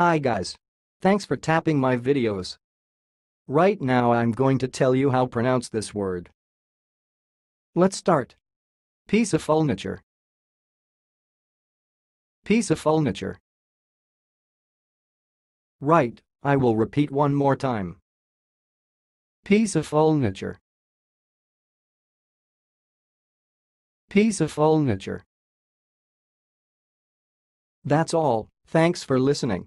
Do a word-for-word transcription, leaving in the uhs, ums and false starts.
Hi guys. Thanks for tapping my videos. Right now I'm going to tell you how pronounce this word. Let's start. Peacefulnature. Peacefulnature. Right, I will repeat one more time. Peacefulnature. Peacefulnature. That's all. Thanks for listening.